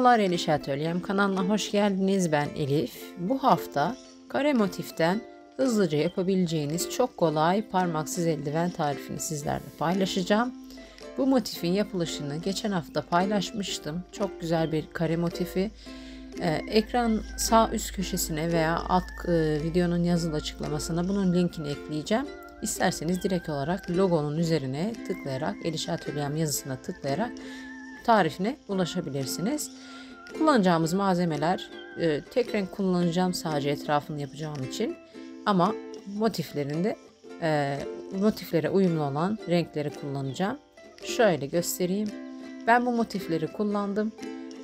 Merhabalar Elişatölyem kanalına hoş geldiniz, ben Elif. Bu hafta kare motiften hızlıca yapabileceğiniz çok kolay parmaksız eldiven tarifini sizlerle paylaşacağım. Bu motifin yapılışını geçen hafta paylaşmıştım. Çok güzel bir kare motifi. Ekran sağ üst köşesine veya alt videonun yazılı açıklamasına bunun linkini ekleyeceğim. İsterseniz direkt olarak logonun üzerine tıklayarak, Elişatölyem yazısına tıklayarak tarifine ulaşabilirsiniz. Kullanacağımız malzemeler, tek renk kullanacağım sadece etrafını yapacağım için, ama motiflerinde motiflere uyumlu olan renkleri kullanacağım. Şöyle göstereyim. Ben bu motifleri kullandım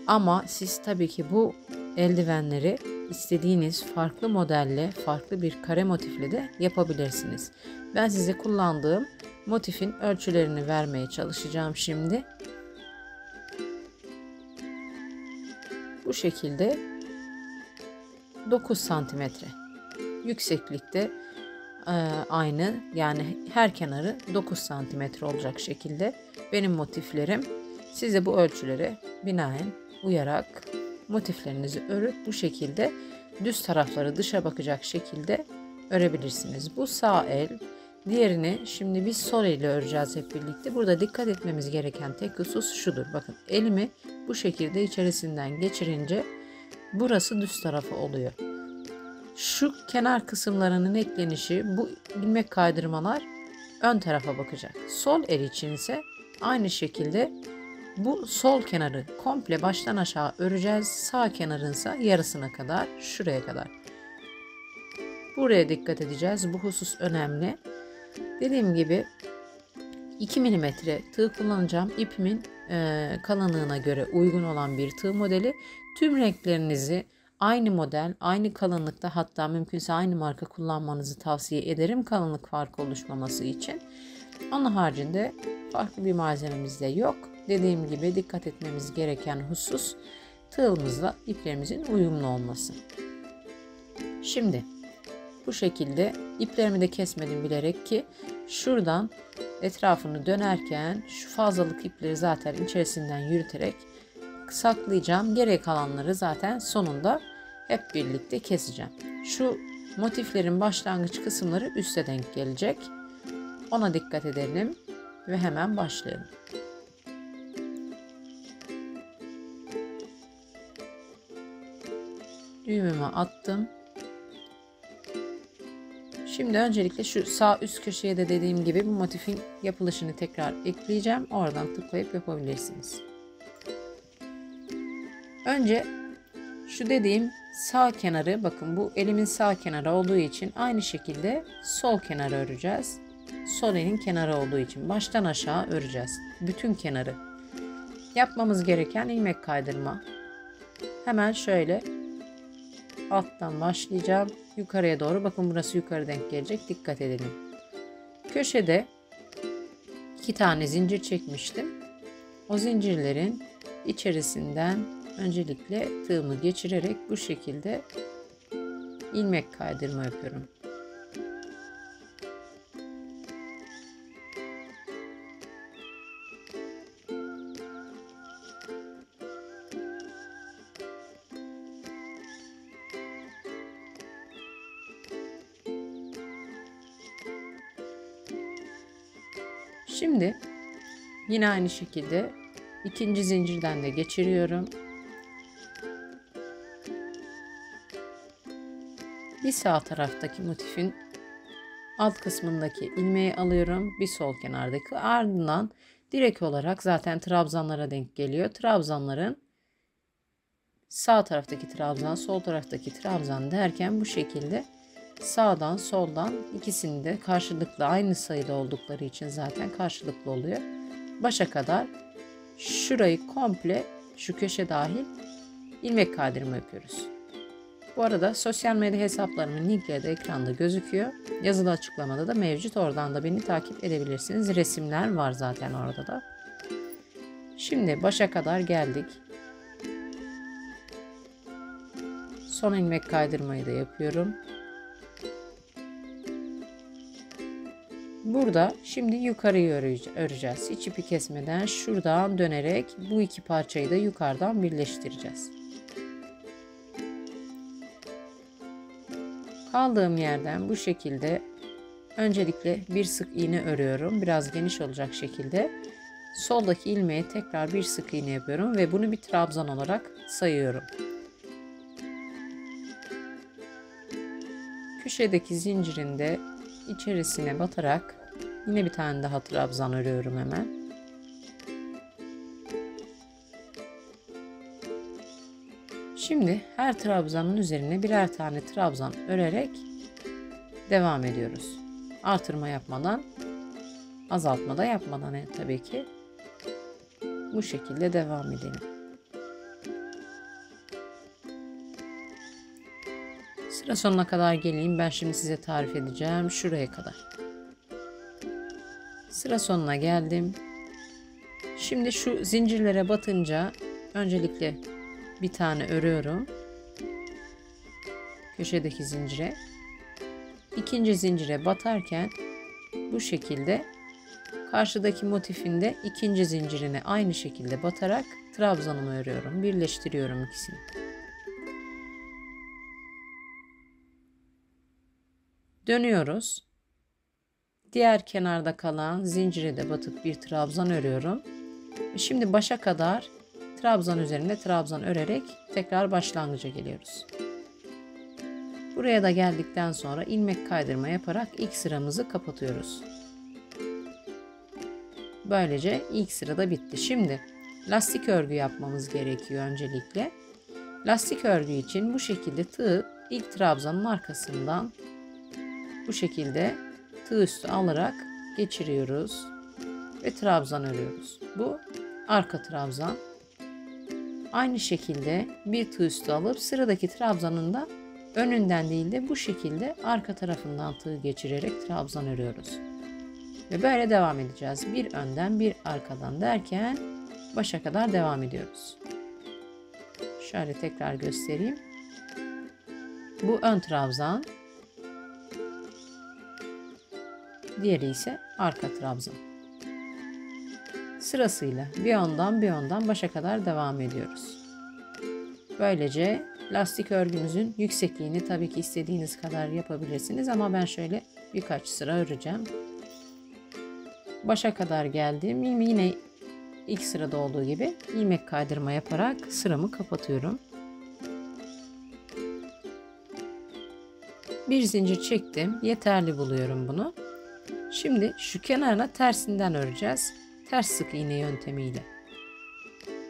ama siz tabii ki bu eldivenleri istediğiniz farklı modelle, farklı bir kare motifle de yapabilirsiniz. Ben size kullandığım motifin ölçülerini vermeye çalışacağım şimdi. Bu şekilde 9 santimetre yükseklikte aynı, yani her kenarı 9 santimetre olacak şekilde benim motiflerim. Siz de bu ölçülere binaen uyarak motiflerinizi örüp bu şekilde düz tarafları dışa bakacak şekilde örebilirsiniz. Bu sağ el, diğerini şimdi biz sol elle öreceğiz hep birlikte. Burada dikkat etmemiz gereken tek husus şudur. Bakın, elimi bu şekilde içerisinden geçirince burası düz tarafı oluyor. Şu kenar kısımlarının eklenişi, bu ilmek kaydırmalar ön tarafa bakacak. Sol el için ise aynı şekilde bu sol kenarı komple baştan aşağı öreceğiz. Sağ kenarınsa yarısına kadar, şuraya kadar. Buraya dikkat edeceğiz. Bu husus önemli. Dediğim gibi 2 mm tığ kullanacağım. İpimin kalınlığına göre uygun olan bir tığ modeli. Tüm renklerinizi aynı model, aynı kalınlıkta, hatta mümkünse aynı marka kullanmanızı tavsiye ederim, kalınlık farkı oluşmaması için. Onun haricinde farklı bir malzememiz de yok. Dediğim gibi dikkat etmemiz gereken husus tığımızla iplerimizin uyumlu olması. Şimdi bu şekilde iplerimi de kesmedim bilerek ki şuradan etrafını dönerken şu fazlalık ipleri zaten içerisinden yürüterek saklayacağım. Geriye kalanları zaten sonunda hep birlikte keseceğim. Şu motiflerin başlangıç kısımları üste denk gelecek. Ona dikkat edelim ve hemen başlayalım. Düğümümü attım. Şimdi öncelikle şu sağ üst köşeye de dediğim gibi bu motifin yapılışını tekrar ekleyeceğim. Oradan tıklayıp yapabilirsiniz. Önce şu dediğim sağ kenarı, bakın bu elimin sağ kenarı olduğu için aynı şekilde sol kenarı öreceğiz. Sol elin kenarı olduğu için baştan aşağı öreceğiz. Bütün kenarı. Yapmamız gereken ilmek kaydırma. Hemen şöyle alttan başlayacağım. Yukarıya doğru, bakın burası yukarı denk gelecek, dikkat edelim. Köşede 2 tane zincir çekmiştim. O zincirlerin içerisinden öncelikle tığımı geçirerek bu şekilde ilmek kaydırma yapıyorum. Şimdi yine aynı şekilde ikinci zincirden de geçiriyorum. Bir sağ taraftaki motifin alt kısmındaki ilmeği alıyorum. Bir sol kenardaki, ardından direkt olarak zaten trabzanlara denk geliyor. Trabzanların sağ taraftaki trabzan, sol taraftaki trabzan derken bu şekilde sağdan soldan ikisini de karşılıklı, aynı sayıda oldukları için zaten karşılıklı oluyor. Başa kadar şurayı komple, şu köşe dahil ilmek kaydırma yapıyoruz. Bu arada sosyal medya hesaplarımın linkleri de ekranda gözüküyor. Yazılı açıklamada da mevcut. Oradan da beni takip edebilirsiniz. Resimler var zaten orada da. Şimdi başa kadar geldik. Son ilmek kaydırmayı da yapıyorum. Burada şimdi yukarıyı öreceğiz. Hiç ipi kesmeden şuradan dönerek bu iki parçayı da yukarıdan birleştireceğiz. Kaldığım yerden bu şekilde öncelikle bir sık iğne örüyorum. Biraz geniş olacak şekilde. Soldaki ilmeğe tekrar bir sık iğne yapıyorum ve bunu bir trabzan olarak sayıyorum. Köşedeki zincirinde içerisine batarak yine bir tane daha trabzan örüyorum hemen. Şimdi her trabzanın üzerine birer tane trabzan örerek devam ediyoruz. Artırma yapmadan, azaltma da yapmadan tabii ki bu şekilde devam edelim. Sıra sonuna kadar geleyim. Ben şimdi size tarif edeceğim. Şuraya kadar. Sıra sonuna geldim. Şimdi şu zincirlere batınca öncelikle bir tane örüyorum. Köşedeki zincire. İkinci zincire batarken bu şekilde karşıdaki motifin de ikinci zincirine aynı şekilde batarak trabzanımı örüyorum. Birleştiriyorum ikisini. Dönüyoruz. Diğer kenarda kalan zincire de batıp bir trabzan örüyorum. Şimdi başa kadar trabzan üzerine trabzan örerek tekrar başlangıca geliyoruz. Buraya da geldikten sonra ilmek kaydırma yaparak ilk sıramızı kapatıyoruz. Böylece ilk sırada bitti. Şimdi lastik örgü yapmamız gerekiyor öncelikle. Lastik örgü için bu şekilde tığı ilk trabzanın arkasından bu şekilde tığ üstü alarak geçiriyoruz ve trabzan örüyoruz. Bu arka trabzan. Aynı şekilde bir tığ üstü alıp sıradaki trabzanın da önünden değil de bu şekilde arka tarafından tığ geçirerek trabzan örüyoruz. Ve böyle devam edeceğiz. Bir önden bir arkadan derken başa kadar devam ediyoruz. Şöyle tekrar göstereyim. Bu ön trabzan. Diğeri ise arka trabzan. Sırasıyla bir yandan bir yandan başa kadar devam ediyoruz. Böylece lastik örgümüzün yüksekliğini tabii ki istediğiniz kadar yapabilirsiniz ama ben şöyle birkaç sıra öreceğim. Başa kadar geldim. Yine ilk sırada olduğu gibi ilmek kaydırma yaparak sıramı kapatıyorum. Bir zincir çektim. Yeterli buluyorum bunu. Şimdi şu kenarına tersinden öreceğiz. Ters sık iğne yöntemiyle.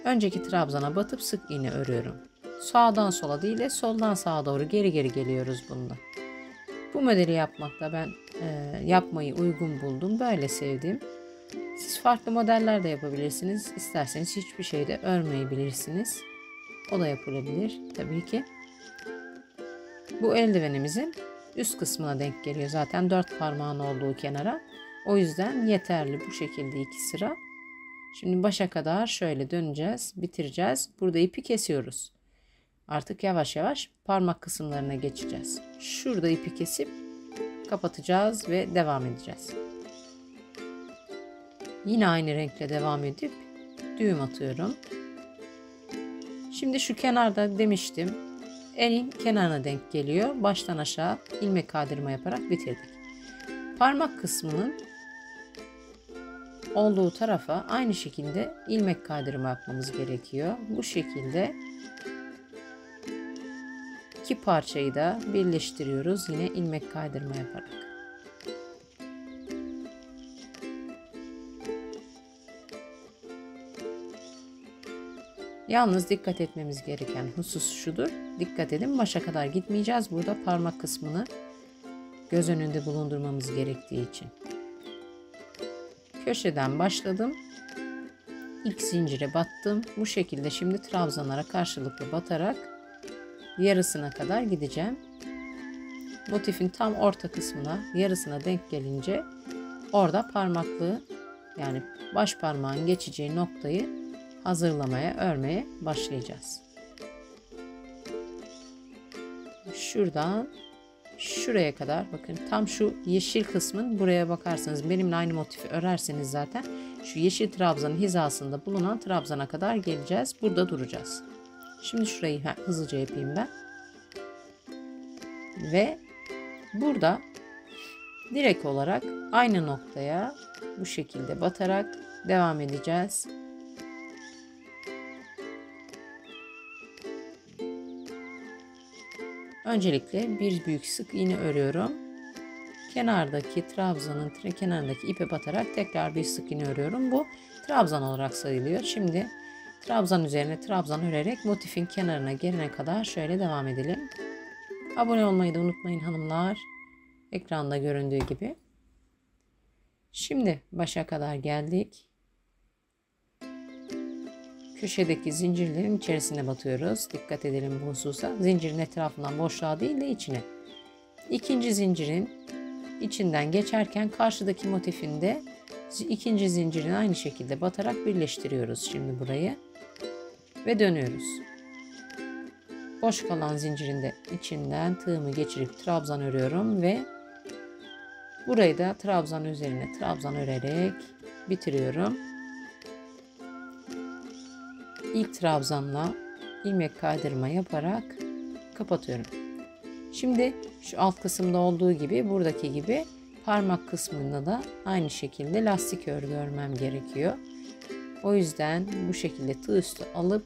Önceki trabzana batıp sık iğne örüyorum. Sağdan sola değil de soldan sağa doğru geri geliyoruz bunda. Bu modeli yapmakta ben yapmayı uygun buldum. Böyle sevdim. Siz farklı modeller de yapabilirsiniz. İsterseniz hiçbir şey de örmeyebilirsiniz. O da yapılabilir tabii ki. Bu eldivenimizin üst kısmına denk geliyor zaten 4 parmağın olduğu kenara. O yüzden yeterli bu şekilde 2 sıra. Şimdi başa kadar şöyle döneceğiz, bitireceğiz. Burada ipi kesiyoruz. Artık yavaş yavaş parmak kısımlarına geçeceğiz. Şurada ipi kesip kapatacağız ve devam edeceğiz. Yine aynı renkle devam edip düğüm atıyorum. Şimdi şu kenarda demiştim. Elin kenarına denk geliyor. Baştan aşağı ilmek kaydırma yaparak bitirdik. Parmak kısmının olduğu tarafa aynı şekilde ilmek kaydırma yapmamız gerekiyor. Bu şekilde iki parçayı da birleştiriyoruz. Yine ilmek kaydırma yaparak. Yalnız dikkat etmemiz gereken husus şudur. Dikkat edin, başa kadar gitmeyeceğiz. Burada parmak kısmını göz önünde bulundurmamız gerektiği için. Köşeden başladım. İlk zincire battım. Bu şekilde şimdi trabzanlara karşılıklı batarak yarısına kadar gideceğim. Motifin tam orta kısmına, yarısına denk gelince orada parmaklığı, yani baş parmağın geçeceği noktayı hazırlamaya, örmeye başlayacağız. Şuradan şuraya kadar, bakın tam şu yeşil kısmın buraya bakarsanız, benimle aynı motifi örerseniz zaten şu yeşil trabzanın hizasında bulunan trabzana kadar geleceğiz. Burada duracağız. Şimdi şurayı hızlıca yapayım ben. Ve burada direkt olarak aynı noktaya bu şekilde batarak devam edeceğiz. Öncelikle bir büyük sık iğne örüyorum. Kenardaki trabzanın kenarındaki ipe batarak tekrar bir sık iğne örüyorum. Bu trabzan olarak sayılıyor. Şimdi trabzan üzerine trabzan örerek motifin kenarına gelene kadar şöyle devam edelim. Abone olmayı da unutmayın hanımlar. Ekranda göründüğü gibi. Şimdi başa kadar geldik. Köşedeki zincirlerin içerisine batıyoruz. Dikkat edelim bu hususa. Zincirin etrafından boşluğa değil de içine. İkinci zincirin içinden geçerken karşıdaki motifinde ikinci zincirin aynı şekilde batarak birleştiriyoruz şimdi burayı. Ve dönüyoruz. Boş kalan zincirin de içinden tığımı geçirip trabzan örüyorum ve burayı da trabzan üzerine trabzan örerek bitiriyorum. İlk trabzanla ilmek kaydırma yaparak kapatıyorum. Şimdi şu alt kısımda olduğu gibi, buradaki gibi parmak kısmında da aynı şekilde lastik örgü örmem gerekiyor. O yüzden bu şekilde tığ üstü alıp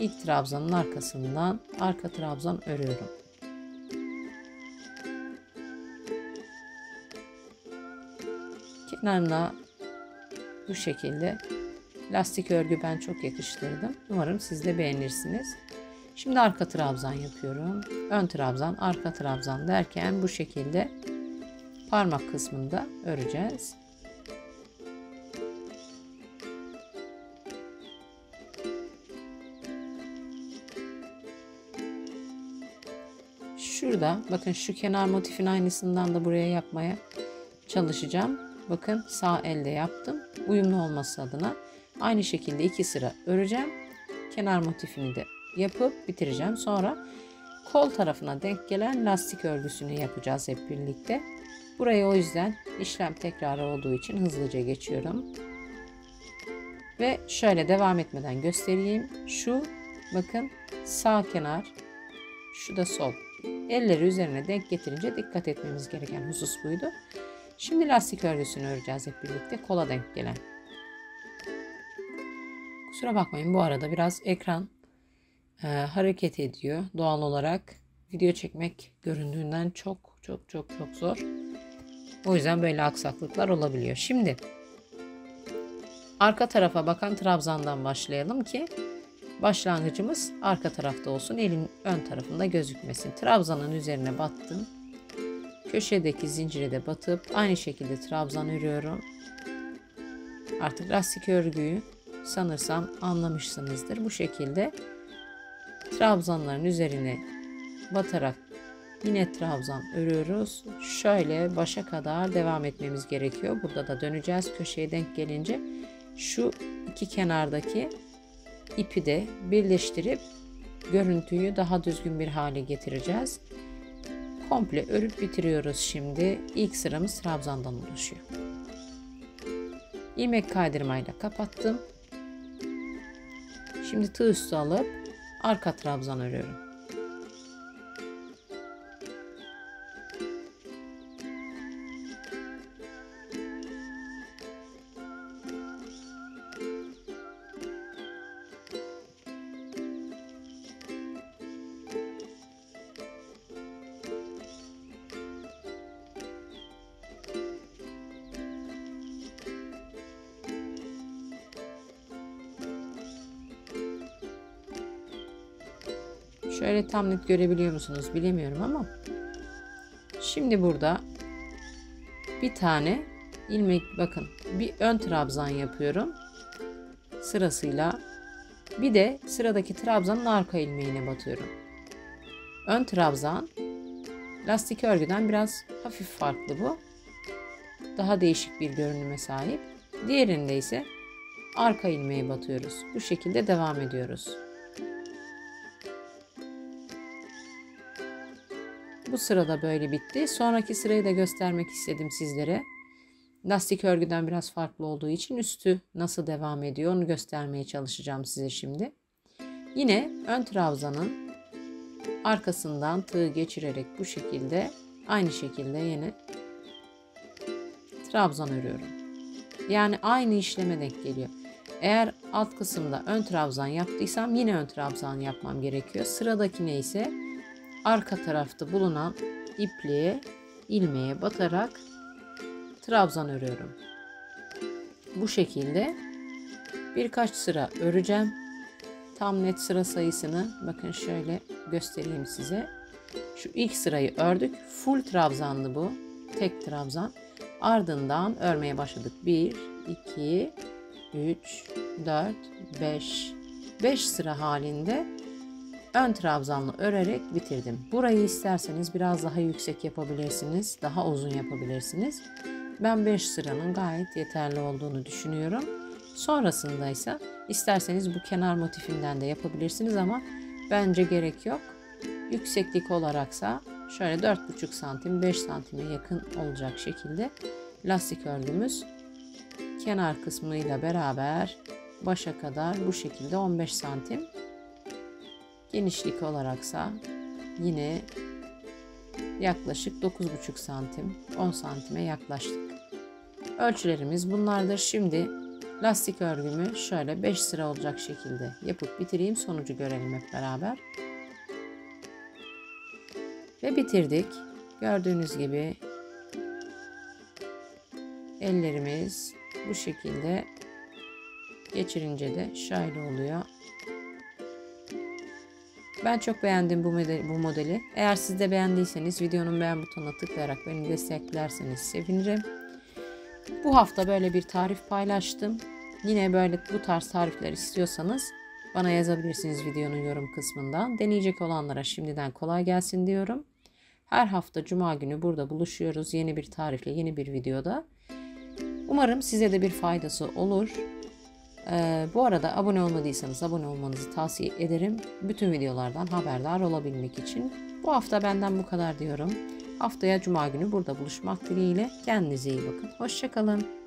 ilk trabzanın arkasından arka trabzan örüyorum. Kenarına bu şekilde lastik örgü ben çok yakıştırdım. Umarım siz de beğenirsiniz. Şimdi arka trabzan yapıyorum. Ön trabzan, arka trabzan derken bu şekilde parmak kısmında öreceğiz. Şurada bakın şu kenar motifin aynısından da buraya yapmaya çalışacağım. Bakın sağ elde yaptım. Uyumlu olması adına aynı şekilde 2 sıra öreceğim. Kenar motifini de yapıp bitireceğim. Sonra kol tarafına denk gelen lastik örgüsünü yapacağız hep birlikte. Buraya o yüzden işlem tekrarı olduğu için hızlıca geçiyorum. Ve şöyle devam etmeden göstereyim. Şu bakın sağ kenar, şu da sol. Elleri üzerine denk getirince dikkat etmemiz gereken husus buydu. Şimdi lastik örgüsünü öreceğiz hep birlikte, kola denk gelen. Kusura bakmayın bu arada biraz ekran hareket ediyor. Doğal olarak video çekmek göründüğünden çok zor. O yüzden böyle aksaklıklar olabiliyor. Şimdi arka tarafa bakan trabzandan başlayalım ki başlangıcımız arka tarafta olsun, elin ön tarafında gözükmesin. Trabzanın üzerine battım. Köşedeki zincire de batıp aynı şekilde trabzan örüyorum. Artık lastik örgüyü sanırsam anlamışsınızdır. Bu şekilde trabzanların üzerine batarak yine trabzan örüyoruz. Şöyle başa kadar devam etmemiz gerekiyor. Burada da döneceğiz. Köşeye denk gelince şu iki kenardaki ipi de birleştirip görüntüyü daha düzgün bir hale getireceğiz. Komple örüp bitiriyoruz şimdi. İlk sıramız trabzandan oluşuyor. İlmek kaydırmayla kapattım. Şimdi tığ üstü alıp arka trabzan örüyorum. Şöyle tam net görebiliyor musunuz bilemiyorum ama şimdi burada bir tane ilmek, bakın bir ön trabzan yapıyorum sırasıyla, bir de sıradaki trabzanın arka ilmeğine batıyorum. Ön trabzan lastik örgüden biraz hafif farklı, bu daha değişik bir görünüme sahip. Diğerinde ise arka ilmeğe batıyoruz. Bu şekilde devam ediyoruz. Bu sırada böyle bitti. Sonraki sırayı da göstermek istedim sizlere. Lastik örgüden biraz farklı olduğu için üstü nasıl devam ediyor onu göstermeye çalışacağım size şimdi. Yine ön trabzanın arkasından tığ geçirerek bu şekilde aynı şekilde yine trabzan örüyorum. Yani aynı işleme denk geliyor. Eğer alt kısımda ön trabzan yaptıysam yine ön trabzan yapmam gerekiyor. Sıradakine ise arka tarafta bulunan ipliğe, ilmeğe batarak trabzan örüyorum. Bu şekilde birkaç sıra öreceğim. Tam net sıra sayısını bakın şöyle göstereyim size. Şu ilk sırayı ördük. Full trabzanlı bu. Tek trabzan. Ardından örmeye başladık. 1, 2, 3, 4, 5. 5 sıra halinde ön trabzanlı örerek bitirdim. Burayı isterseniz biraz daha yüksek yapabilirsiniz. Daha uzun yapabilirsiniz. Ben 5 sıranın gayet yeterli olduğunu düşünüyorum. Sonrasında ise isterseniz bu kenar motifinden de yapabilirsiniz ama bence gerek yok. Yükseklik olaraksa şöyle 4,5 santim 5 santime yakın olacak şekilde lastik örgümüz kenar kısmıyla beraber başa kadar bu şekilde 15 santim. Genişlik olaraksa yine yaklaşık 9,5 santim 10 santime yaklaştık. Ölçülerimiz bunlardır. Şimdi lastik örgümü şöyle 5 sıra olacak şekilde yapıp bitireyim, sonucu görelim hep beraber. Ve bitirdik. Gördüğünüz gibi ellerimiz bu şekilde geçirince de şöyle oluyor. Ben çok beğendim bu modeli. Eğer siz de beğendiyseniz videonun beğen butonuna tıklayarak beni desteklerseniz sevinirim. Bu hafta böyle bir tarif paylaştım. Yine böyle bu tarz tarifler istiyorsanız bana yazabilirsiniz videonun yorum kısmından. Deneyecek olanlara şimdiden kolay gelsin diyorum. Her hafta Cuma günü burada buluşuyoruz yeni bir tarifle, yeni bir videoda. Umarım size de bir faydası olur. Bu arada abone olmadıysanız abone olmanızı tavsiye ederim. Bütün videolardan haberdar olabilmek için. Bu hafta benden bu kadar diyorum. Haftaya Cuma günü burada buluşmak dileğiyle. Kendinize iyi bakın. Hoşça kalın.